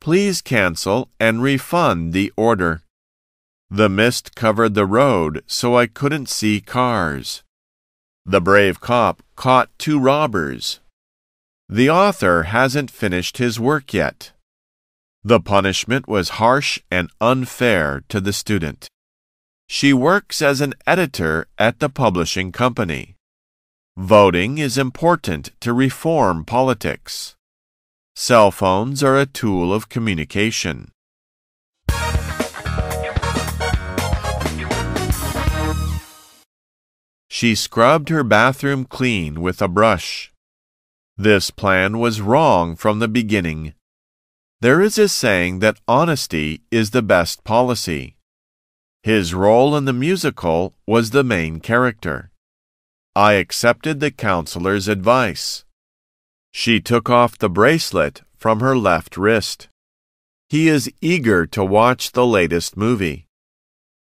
Please cancel and refund the order. The mist covered the road, so I couldn't see cars. The brave cop caught two robbers. The author hasn't finished his work yet. The punishment was harsh and unfair to the student. She works as an editor at the publishing company. Voting is important to reform politics. Cell phones are a tool of communication. She scrubbed her bathroom clean with a brush. This plan was wrong from the beginning. There is a saying that honesty is the best policy. His role in the musical was the main character. I accepted the counselor's advice. She took off the bracelet from her left wrist. He is eager to watch the latest movie.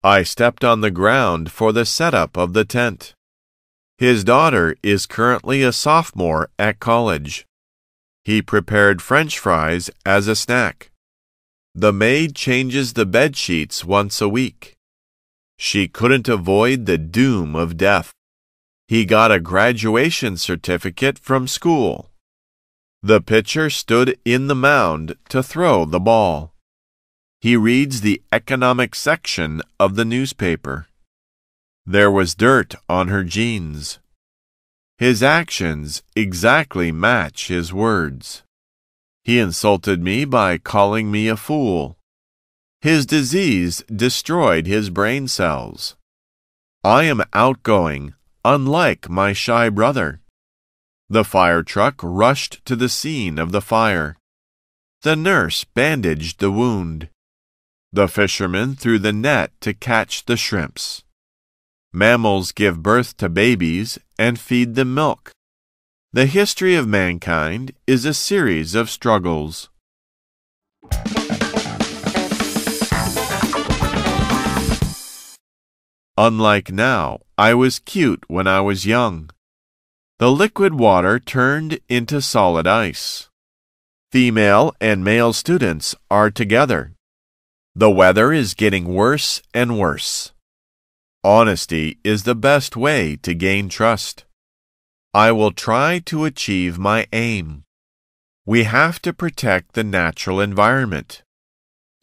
I stepped on the ground for the setup of the tent. His daughter is currently a sophomore at college. He prepared French fries as a snack. The maid changes the bed sheets once a week. She couldn't avoid the doom of death. He got a graduation certificate from school. The pitcher stood in the mound to throw the ball. He reads the economic section of the newspaper. There was dirt on her jeans. His actions exactly match his words. He insulted me by calling me a fool. His disease destroyed his brain cells. I am outgoing, unlike my shy brother. The fire truck rushed to the scene of the fire. The nurse bandaged the wound. The fisherman threw the net to catch the shrimps. Mammals give birth to babies and feed them milk. The history of mankind is a series of struggles. Unlike now, I was cute when I was young. The liquid water turned into solid ice. Female and male students are together. The weather is getting worse and worse. Honesty is the best way to gain trust. I will try to achieve my aim. We have to protect the natural environment.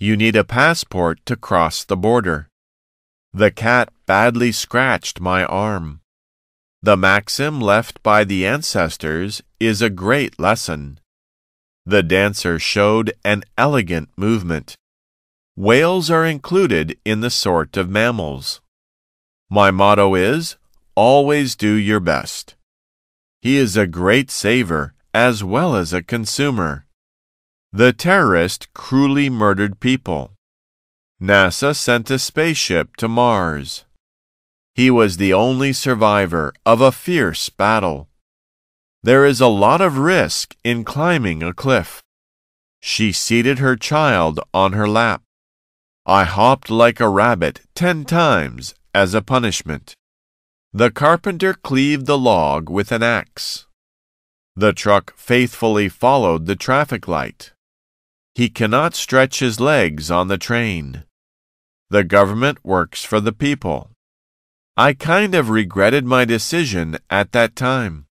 You need a passport to cross the border. The cat badly scratched my arm. The maxim left by the ancestors is a great lesson. The dancer showed an elegant movement. Whales are included in the sort of mammals. My motto is, always do your best. He is a great saver as well as a consumer. The terrorist cruelly murdered people. NASA sent a spaceship to Mars. He was the only survivor of a fierce battle. There is a lot of risk in climbing a cliff. She seated her child on her lap. I hopped like a rabbit 10 times as a punishment. The carpenter cleaved the log with an axe. The truck faithfully followed the traffic light. He cannot stretch his legs on the train. The government works for the people. I kind of regretted my decision at that time.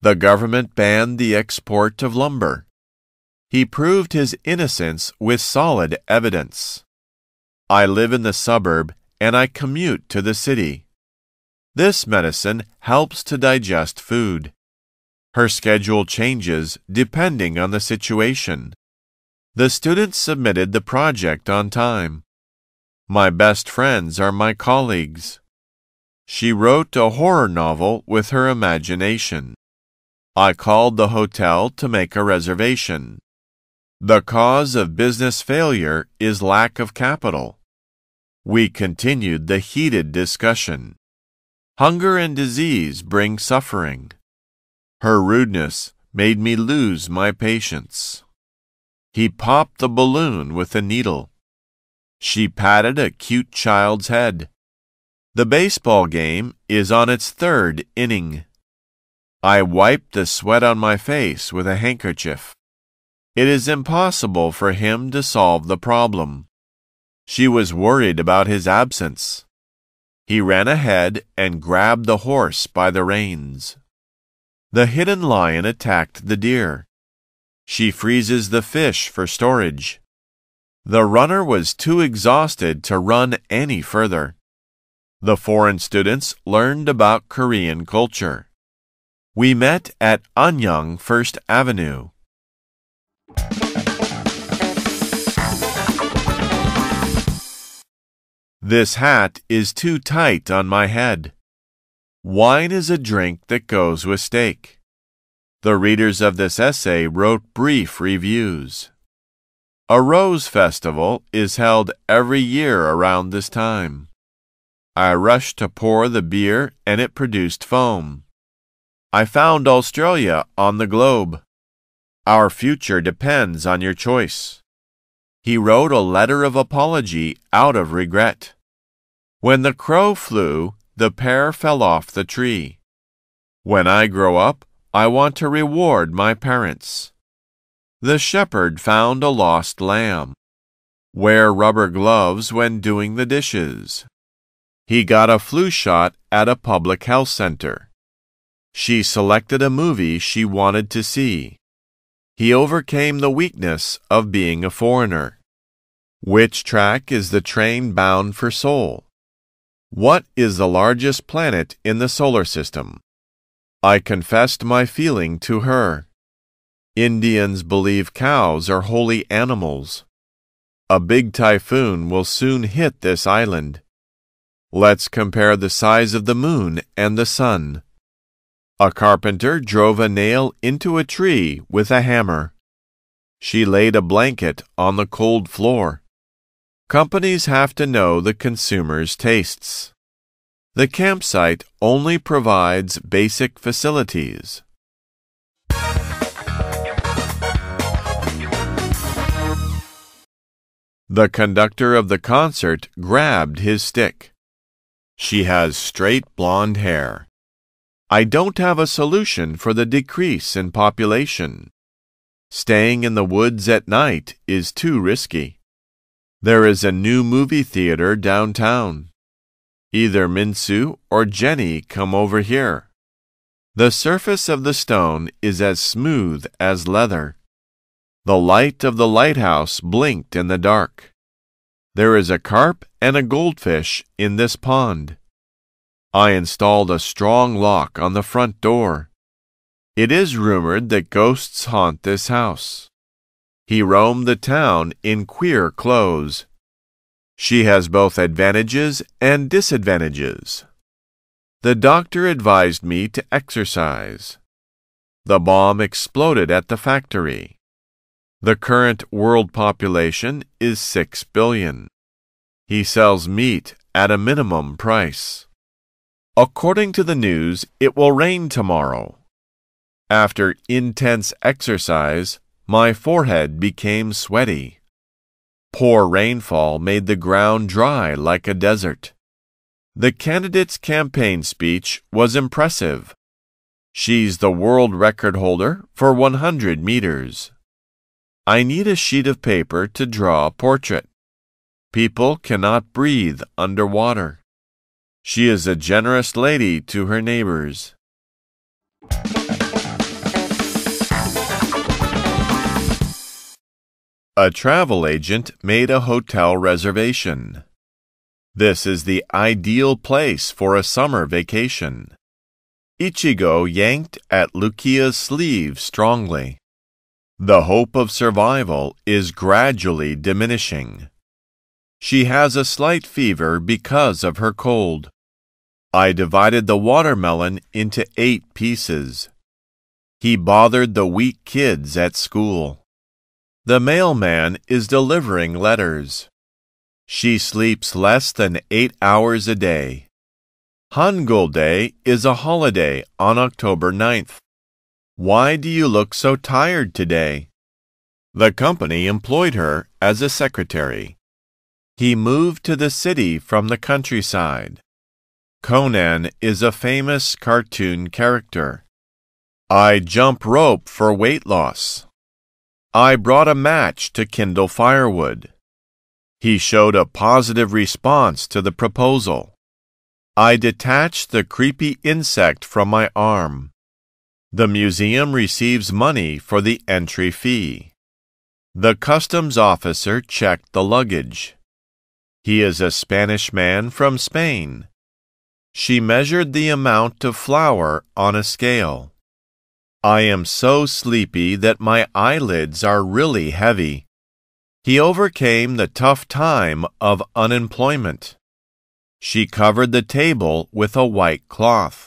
The government banned the export of lumber. He proved his innocence with solid evidence. I live in the suburb and I commute to the city. This medicine helps to digest food. Her schedule changes depending on the situation. The students submitted the project on time. My best friends are my colleagues. She wrote a horror novel with her imagination. I called the hotel to make a reservation. The cause of business failure is lack of capital. We continued the heated discussion. Hunger and disease bring suffering. Her rudeness made me lose my patience. He popped the balloon with a needle. She patted a cute child's head. The baseball game is on its third inning. I wiped the sweat on my face with a handkerchief. It is impossible for him to solve the problem. She was worried about his absence. He ran ahead and grabbed the horse by the reins. The hidden lion attacked the deer. She freezes the fish for storage. The runner was too exhausted to run any further. The foreign students learned about Korean culture. We met at Anyang First Avenue. This hat is too tight on my head. Wine is a drink that goes with steak. The readers of this essay wrote brief reviews. A rose festival is held every year around this time. I rushed to pour the beer and it produced foam. I found Australia on the globe. Our future depends on your choice. He wrote a letter of apology out of regret. When the crow flew, the pear fell off the tree. When I grow up, I want to reward my parents. The shepherd found a lost lamb. Wear rubber gloves when doing the dishes. He got a flu shot at a public health center. She selected a movie she wanted to see. He overcame the weakness of being a foreigner. Which track is the train bound for Seoul? What is the largest planet in the solar system? I confessed my feeling to her. Indians believe cows are holy animals. A big typhoon will soon hit this island. Let's compare the size of the moon and the sun. A carpenter drove a nail into a tree with a hammer. She laid a blanket on the cold floor. Companies have to know the consumer's tastes. The campsite only provides basic facilities. The conductor of the concert grabbed his stick. She has straight blonde hair. I don't have a solution for the decrease in population. Staying in the woods at night is too risky. There is a new movie theater downtown. Either Minsu or Jenny come over here. The surface of the stone is as smooth as leather. The light of the lighthouse blinked in the dark. There is a carp and a goldfish in this pond. I installed a strong lock on the front door. It is rumored that ghosts haunt this house. He roamed the town in queer clothes. She has both advantages and disadvantages. The doctor advised me to exercise. The bomb exploded at the factory. The current world population is 6 billion. He sells meat at a minimum price. According to the news, it will rain tomorrow. After intense exercise, my forehead became sweaty. Poor rainfall made the ground dry like a desert. The candidate's campaign speech was impressive. She's the world record holder for 100 meters. I need a sheet of paper to draw a portrait. People cannot breathe underwater. She is a generous lady to her neighbors. A travel agent made a hotel reservation. This is the ideal place for a summer vacation. Ichigo yanked at Lukia's sleeve strongly. The hope of survival is gradually diminishing. She has a slight fever because of her cold. I divided the watermelon into 8 pieces. He bothered the weak kids at school. The mailman is delivering letters. She sleeps less than 8 hours a day. Hangul Day is a holiday on October 9th. Why do you look so tired today? The company employed her as a secretary. He moved to the city from the countryside. Conan is a famous cartoon character. I jump rope for weight loss. I brought a match to kindle firewood. He showed a positive response to the proposal. I detached the creepy insect from my arm. The museum receives money for the entry fee. The customs officer checked the luggage. He is a Spanish man from Spain. She measured the amount of flour on a scale. I am so sleepy that my eyelids are really heavy. He overcame the tough time of unemployment. She covered the table with a white cloth.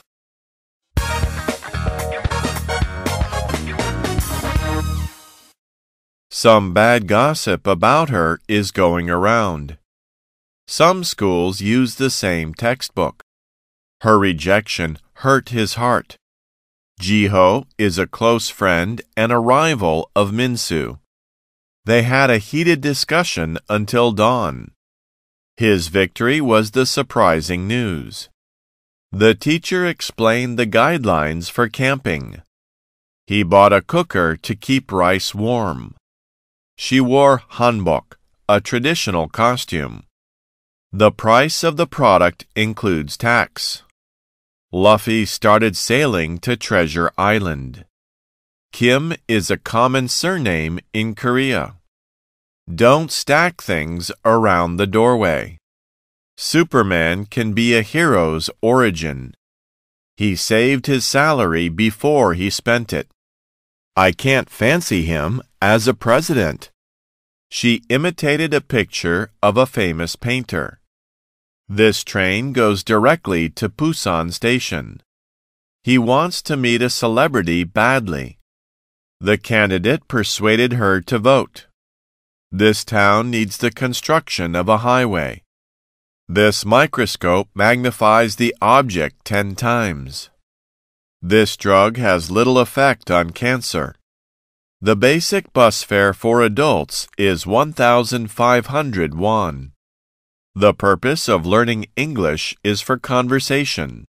Some bad gossip about her is going around. Some schools use the same textbook. Her rejection hurt his heart. Jiho is a close friend and a rival of Minsu. They had a heated discussion until dawn. His victory was the surprising news. The teacher explained the guidelines for camping. He bought a cooker to keep rice warm. She wore hanbok, a traditional costume. The price of the product includes tax. Luffy started sailing to Treasure Island. Kim is a common surname in Korea. Don't stack things around the doorway. Superman can be a hero's origin. He saved his salary before he spent it. I can't fancy him as a president. She imitated a picture of a famous painter. This train goes directly to Busan Station. He wants to meet a celebrity badly. The candidate persuaded her to vote. This town needs the construction of a highway. This microscope magnifies the object 10 times. This drug has little effect on cancer. The basic bus fare for adults is 1,500 won. The purpose of learning English is for conversation.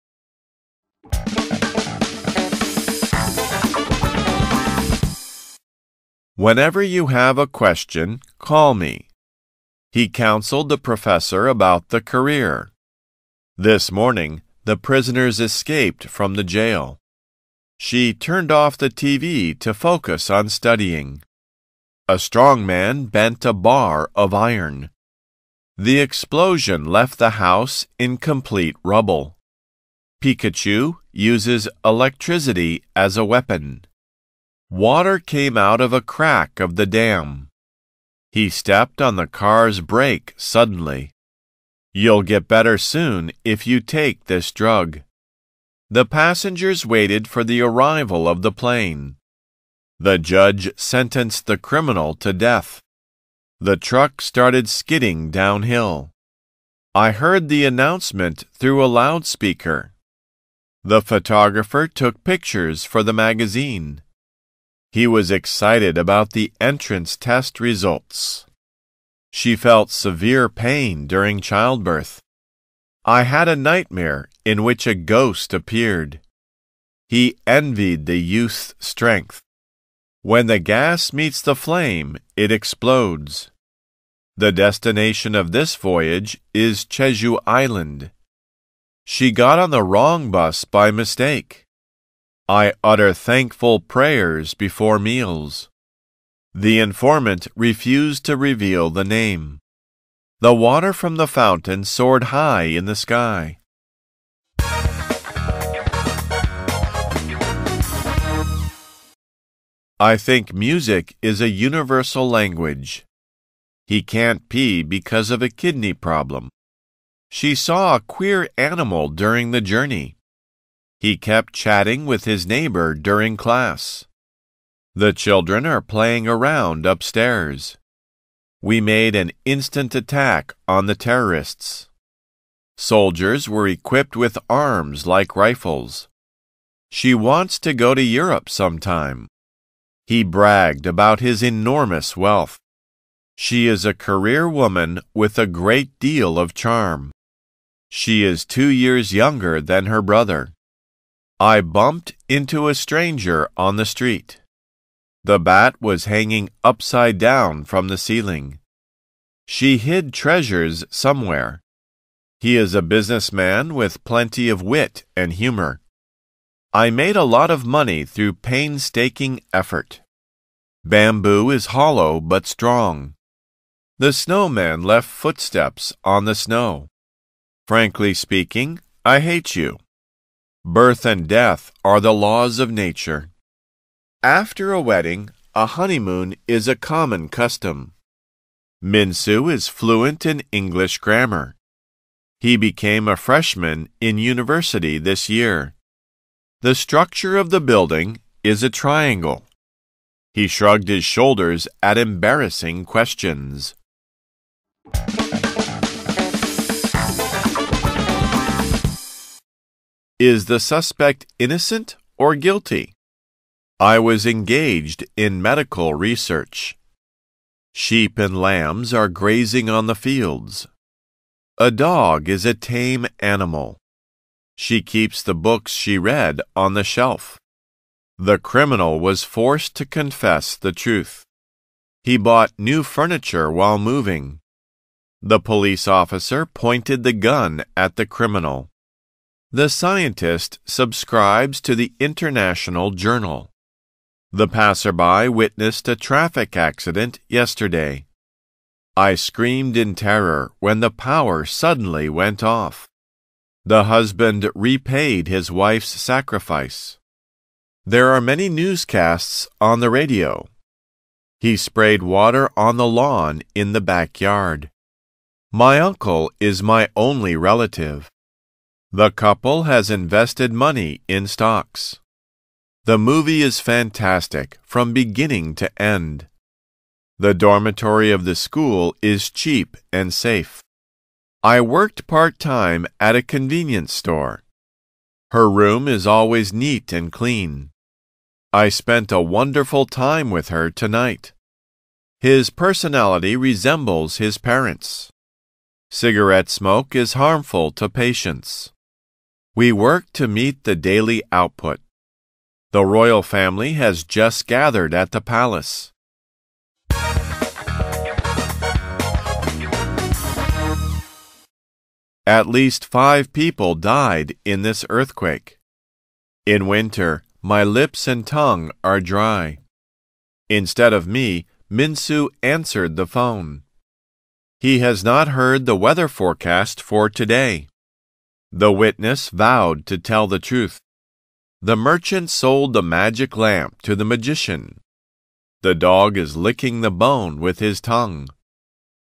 Whenever you have a question, call me. He counseled the professor about the career. This morning, the prisoners escaped from the jail. She turned off the TV to focus on studying. A strong man bent a bar of iron. The explosion left the house in complete rubble. Pikachu uses electricity as a weapon. Water came out of a crack of the dam. He stepped on the car's brake suddenly. You'll get better soon if you take this drug. The passengers waited for the arrival of the plane. The judge sentenced the criminal to death. The truck started skidding downhill. I heard the announcement through a loudspeaker. The photographer took pictures for the magazine. He was excited about the entrance test results. She felt severe pain during childbirth. I had a nightmare in which a ghost appeared. He envied the youth's strength. When the gas meets the flame, it explodes. The destination of this voyage is Jeju Island. She got on the wrong bus by mistake. I utter thankful prayers before meals. The informant refused to reveal the name. The water from the fountain soared high in the sky. I think music is a universal language. He can't pee because of a kidney problem. She saw a queer animal during the journey. He kept chatting with his neighbor during class. The children are playing around upstairs. We made an instant attack on the terrorists. Soldiers were equipped with arms like rifles. She wants to go to Europe sometime. He bragged about his enormous wealth. She is a career woman with a great deal of charm. She is 2 years younger than her brother. I bumped into a stranger on the street. The bat was hanging upside down from the ceiling. She hid treasures somewhere. He is a businessman with plenty of wit and humor. I made a lot of money through painstaking effort. Bamboo is hollow but strong. The snowman left footsteps on the snow. Frankly speaking, I hate you. Birth and death are the laws of nature. After a wedding, a honeymoon is a common custom. Minsu is fluent in English grammar. He became a freshman in university this year. The structure of the building is a triangle. He shrugged his shoulders at embarrassing questions. Is the suspect innocent or guilty? I was engaged in medical research. Sheep and lambs are grazing on the fields. A dog is a tame animal. She keeps the books she read on the shelf. The criminal was forced to confess the truth. He bought new furniture while moving. The police officer pointed the gun at the criminal. The scientist subscribes to the International Journal. The passerby witnessed a traffic accident yesterday. I screamed in terror when the power suddenly went off. The husband repaid his wife's sacrifice. There are many newscasts on the radio. He sprayed water on the lawn in the backyard. My uncle is my only relative. The couple has invested money in stocks. The movie is fantastic from beginning to end. The dormitory of the school is cheap and safe. I worked part-time at a convenience store. Her room is always neat and clean. I spent a wonderful time with her tonight. His personality resembles his parents. Cigarette smoke is harmful to patients. We work to meet the daily output. The royal family has just gathered at the palace. At least 5 people died in this earthquake. In winter, my lips and tongue are dry. Instead of me, Minsu answered the phone. He has not heard the weather forecast for today. The witness vowed to tell the truth. The merchant sold the magic lamp to the magician. The dog is licking the bone with his tongue.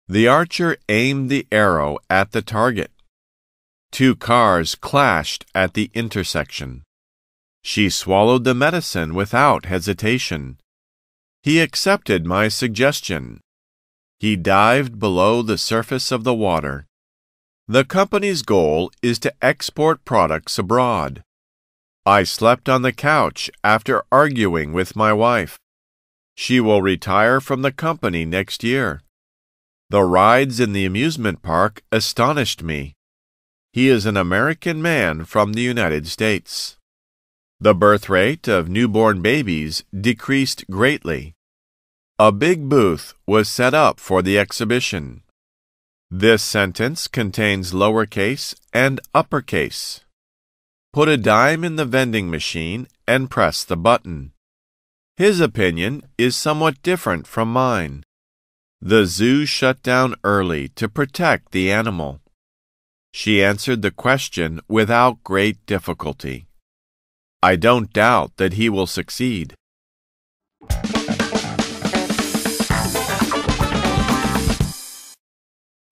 The archer aimed the arrow at the target. 2 cars clashed at the intersection. She swallowed the medicine without hesitation. He accepted my suggestion. He dived below the surface of the water. The company's goal is to export products abroad. I slept on the couch after arguing with my wife. She will retire from the company next year. The rides in the amusement park astonished me. He is an American man from the United States. The birth rate of newborn babies decreased greatly. A big booth was set up for the exhibition. This sentence contains lowercase and uppercase. Put a dime in the vending machine and press the button. His opinion is somewhat different from mine. The zoo shut down early to protect the animal. She answered the question without great difficulty. I don't doubt that he will succeed.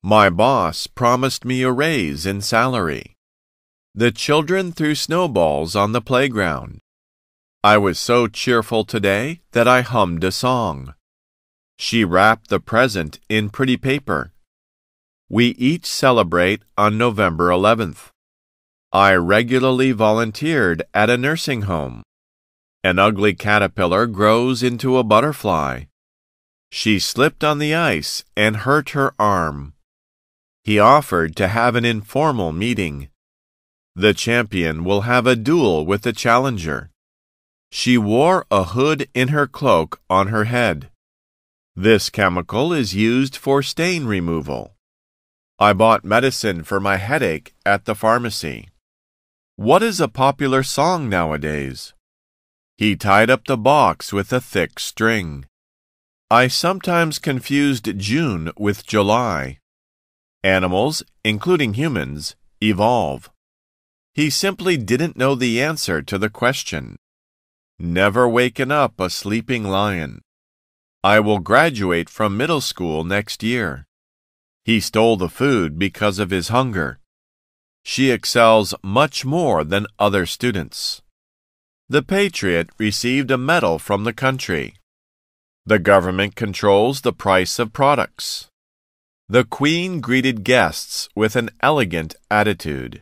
My boss promised me a raise in salary. The children threw snowballs on the playground. I was so cheerful today that I hummed a song. She wrapped the present in pretty paper. We each celebrate on November 11th. I regularly volunteered at a nursing home. An ugly caterpillar grows into a butterfly. She slipped on the ice and hurt her arm. He offered to have an informal meeting. The champion will have a duel with the challenger. She wore a hood in her cloak on her head. This chemical is used for stain removal. I bought medicine for my headache at the pharmacy. What is a popular song nowadays? He tied up the box with a thick string. I sometimes confused June with July. Animals, including humans, evolve. He simply didn't know the answer to the question. Never waken up a sleeping lion. I will graduate from middle school next year. He stole the food because of his hunger. She excels much more than other students. The patriot received a medal from the country. The government controls the price of products. The queen greeted guests with an elegant attitude.